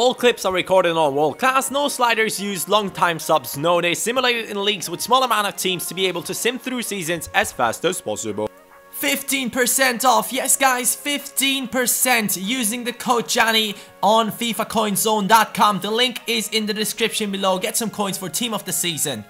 All clips are recorded on world class, no sliders used, long time subs, no, they simulated in leagues with small amount of teams to be able to sim through seasons as fast as possible. 15% off, yes guys, 15% using the code Johnny on fifacoinzone.com. The link is in the description below. Get some coins for team of the season.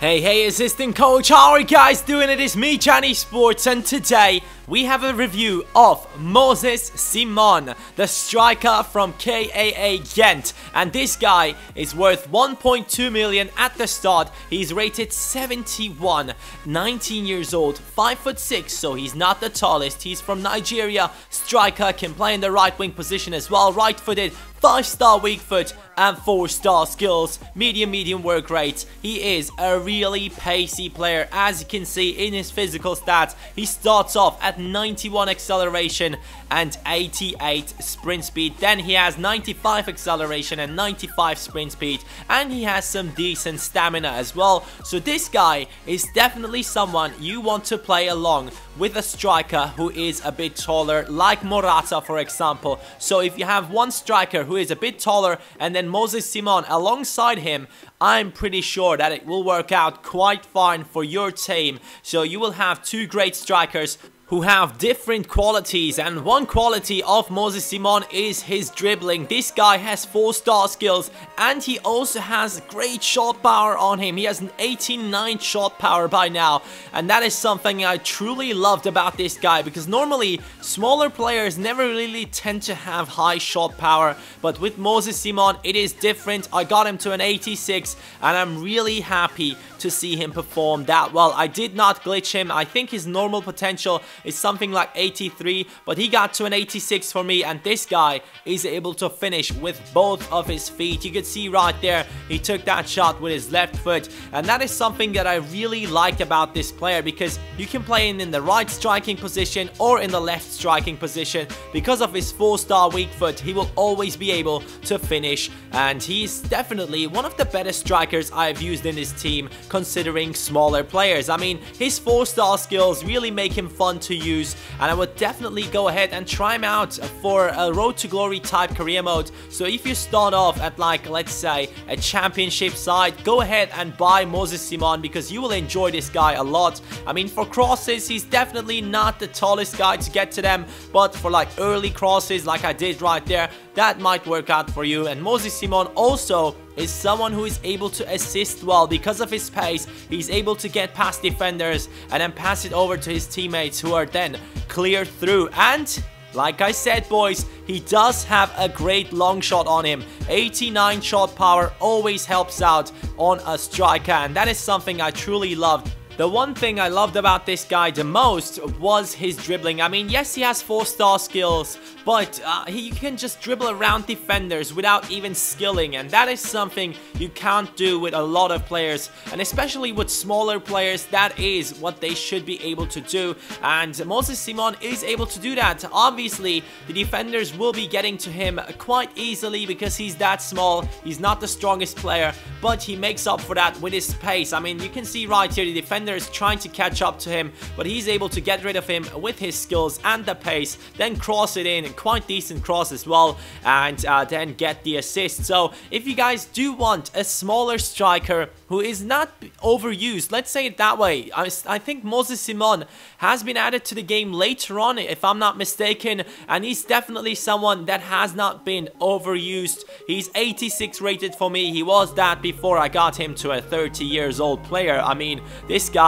Hey, assistant coach, how are you guys doing? It is me, CaniSports, and today we have a review of Moses Simon, the striker from KAA Gent. And this guy is worth 1.2 million at the start. He's rated 71, 19 years old, 5'6", so he's not the tallest. He's from Nigeria, striker, can play in the right wing position as well, right-footed, 5-star weak foot and 4-star skills, medium work rate. He is a really pacey player, as you can see in his physical stats. He starts off at 91 acceleration and 88 sprint speed. Then he has 95 acceleration and 95 sprint speed, and he has some decent stamina as well. So this guy is definitely someone you want to play along with a striker who is a bit taller, like Morata, for example. So if you have one striker who is a bit taller and then Moses Simon alongside him, I'm pretty sure that it will work out quite fine for your team. So you will have two great strikers who have different qualities, and one quality of Moses Simon is his dribbling. This guy has 4-star skills, and he also has great shot power on him. He has an 89 shot power by now, and that is something I truly loved about this guy, because normally smaller players never really tend to have high shot power, but with Moses Simon it is different. I got him to an 86, and I'm really happy to see him perform that well. I did not glitch him. I think his normal potential is something like 83, but he got to an 86 for me, and this guy is able to finish with both of his feet. You could see right there, he took that shot with his left foot, and that is something that I really like about this player, because you can play him in the right striking position or in the left striking position. Because of his 4-star weak foot, he will always be able to finish, and he's definitely one of the better strikers I've used in this team, considering smaller players. I mean, his 4-star skills really make him fun to use, and I would definitely go ahead and try him out for a Road to Glory type career mode. So if you start off at, like, let's say a championship side, go ahead and buy Moses Simon, because you will enjoy this guy a lot. I mean, for crosses, he's definitely not the tallest guy to get to them, but for like early crosses like I did right there, that might work out for you. And Moses Simon also is someone who is able to assist well. Because of his pace, he's able to get past defenders and then pass it over to his teammates, who are then cleared through. And like I said, boys, he does have a great long shot on him. 89 shot power always helps out on a striker, and that is something I truly loved. The one thing I loved about this guy the most was his dribbling. I mean, yes, he has 4-star skills, but he can just dribble around defenders without even skilling, and that is something you can't do with a lot of players, and especially with smaller players, that is what they should be able to do, and Moses Simon is able to do that. Obviously, the defenders will be getting to him quite easily because he's that small. He's not the strongest player, but he makes up for that with his pace. I mean, you can see right here the defender is trying to catch up to him, but he's able to get rid of him with his skills and the pace, then cross it in, and quite decent cross as well, and then get the assist. So if you guys do want a smaller striker who is not overused, let's say it that way, I think Moses Simon has been added to the game later on, if I'm not mistaken, and he's definitely someone that has not been overused. He's 86 rated for me. He was that before I got him to a 30 years old player. I mean, this guy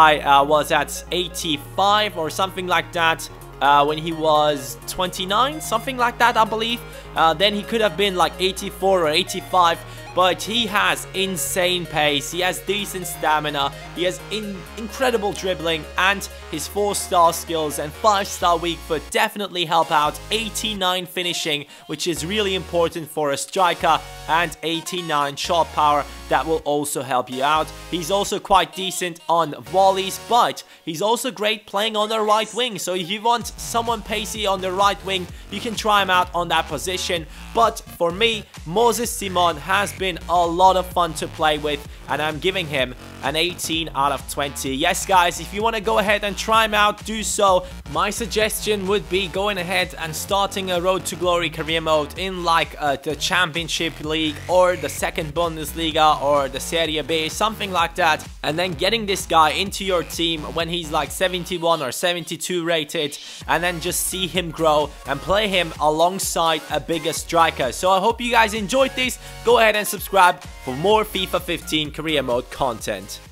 was at 85 or something like that when he was 29, something like that, I believe. Then he could have been like 84 or 85, but he has insane pace, he has decent stamina, he has incredible dribbling, and his 4-star skills and 5-star weak foot definitely help out. 89 finishing, which is really important for a striker, and 89 shot power, that will also help you out. He's also quite decent on volleys, but he's also great playing on the right wing, so if you want someone pacey on the right wing, you can try him out on that position. But for me, Moses Simon has been been a lot of fun to play with, and I'm giving him an 18 out of 20. Yes, guys, if you want to go ahead and try him out, do so. My suggestion would be going ahead and starting a Road to Glory career mode in like the Championship League or the second Bundesliga or the Serie B, something like that, and then getting this guy into your team when he's like 71 or 72 rated, and then just see him grow and play him alongside a bigger striker. So I hope you guys enjoyed this. Go ahead and subscribe for more FIFA 15 career mode content.